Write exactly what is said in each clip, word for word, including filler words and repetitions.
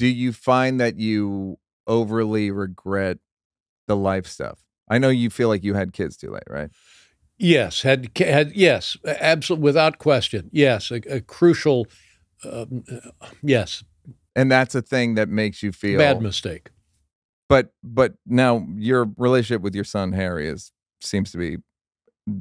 do you find that you overly regret the life stuff? I know you feel like you had kids too late, right? Yes, had had yes, absolutely, without question. Yes, a, a crucial, um, yes. And that's a thing that makes you feel bad mistake. But but now your relationship with your son Harry is seems to be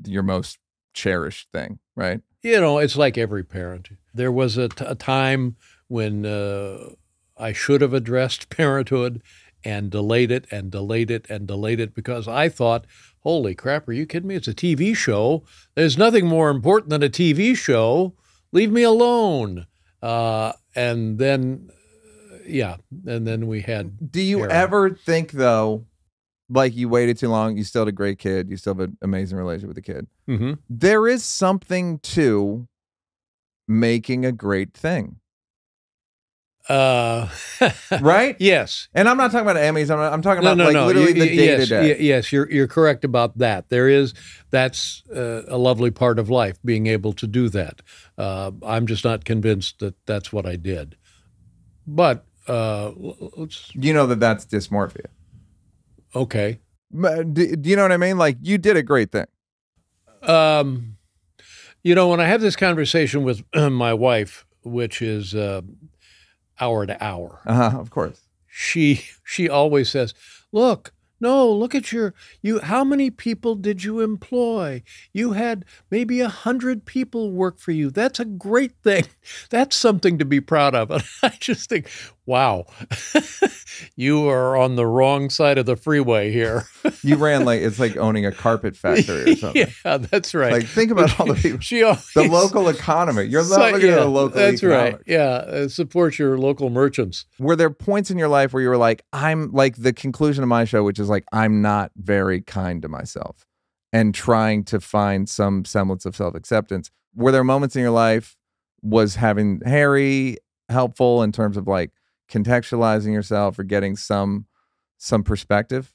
your most cherished thing, right? You know, it's like every parent. There was a, t a time when uh, I should have addressed parenthood and delayed it and delayed it and delayed it because I thought, holy crap, are you kidding me? It's a T V show. There's nothing more important than a T V show. Leave me alone. Uh, and then, yeah, and then we had... Do you Harry. ever think, though, like you waited too long, you still had a great kid, you still have an amazing relationship with the kid. Mm-hmm. There is something to making a great thing. Uh, right? Yes. And I'm not talking about Emmys. I'm, I'm talking no, about no, like no. literally you, the day-to-day. Yes, yes, you're, you're correct about that. There is, that's uh, a lovely part of life, being able to do that. Uh, I'm just not convinced that that's what I did. But uh, let's... You know that that's dysmorphia. Okay. Do, do you know what I mean? Like, you did a great thing. Um, you know, when I have this conversation with my wife, which is uh, hour to hour. Uh-huh, of course. She she always says, look, no, look at your, you. how many people did you employ? You had maybe a hundred people work for you. That's a great thing. That's something to be proud of. And I just think, wow, you are on the wrong side of the freeway here. You ran like, it's like owning a carpet factory or something. Yeah, that's right. Like, think about all the people. She always, the local economy. You're not so, looking yeah, at the local economy. That's economics. right. Yeah, uh, support your local merchants. Were there points in your life where you were like, I'm, like the conclusion of my show, which is like, I'm not very kind to myself and trying to find some semblance of self-acceptance. Were there moments in your life, was having Harry helpful in terms of like contextualizing yourself or getting some, some perspective?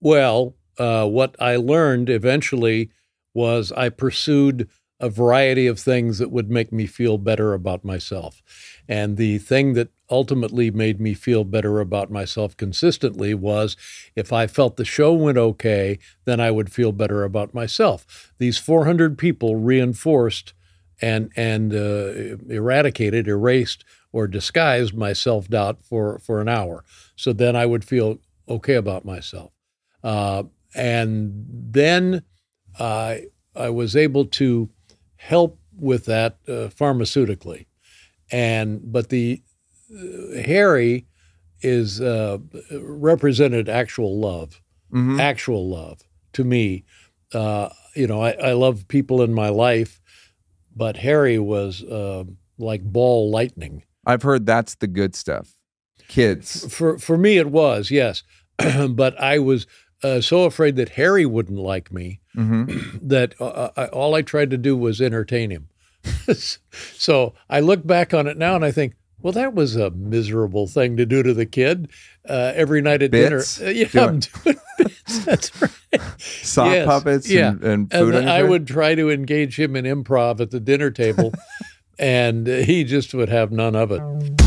Well, uh, what I learned eventually was I pursued a variety of things that would make me feel better about myself. And the thing that ultimately made me feel better about myself consistently was if I felt the show went okay, then I would feel better about myself. These four hundred people reinforced and, and uh, eradicated, erased, or disguised my self-doubt for, for an hour. So then I would feel okay about myself. Uh, and then I, I was able to help with that uh, pharmaceutically, and but the uh, Harry is uh, represented actual love, mm-hmm. actual love to me. Uh, you know, I, I love people in my life, but Harry was uh, like ball lightning. I've heard that's the good stuff, kids. For for me, it was yes, but I was uh, so afraid that Harry wouldn't like me. Mm-hmm. that uh, I, all I tried to do was entertain him. So I look back on it now and I think, well, that was a miserable thing to do to the kid uh, every night at bits. dinner. Uh, yeah, doing. I'm doing bits. That's right. Sock yes. puppets yeah. and, and food. And I would try to engage him in improv at the dinner table, and he just would have none of it.